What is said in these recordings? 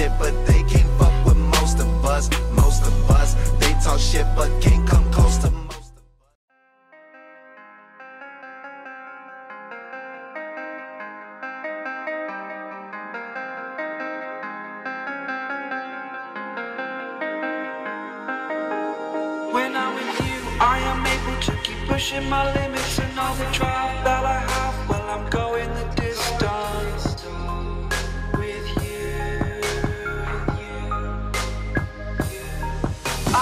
shit, but they can't fuck with most of us. Most of us, they talk shit, but can't come close to most. When I'm with you, I am able to keep pushing my limits and all the drive that I have while I'm going the distance with you.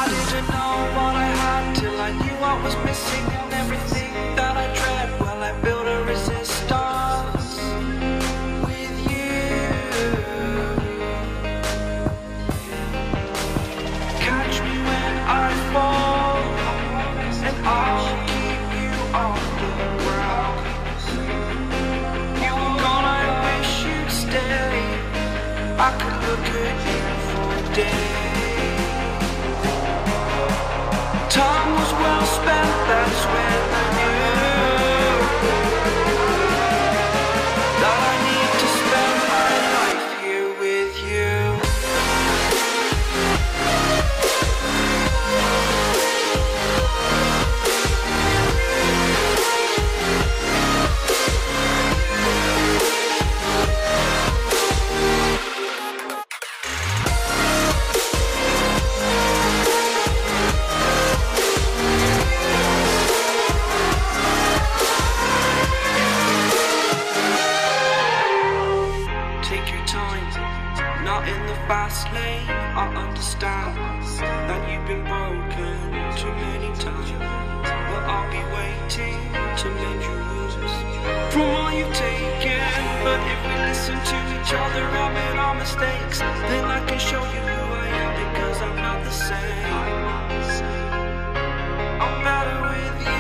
I didn't know what I had till I knew what was missing, and everything that I dread while I built a resistance with you. Catch me when I fall, I'll keep you on the ground. You were gone, I wish you'd stay. I could look at you for a day. Time was well spent, that's when I knew that I need to spend my life here with you. In the fast lane, I understand that you've been broken too many times, but I'll be waiting to mend your wounds from all you've taken. But if we listen to each other, I made our mistakes, then I can show you who I am, because I'm not the same. I'm better with you.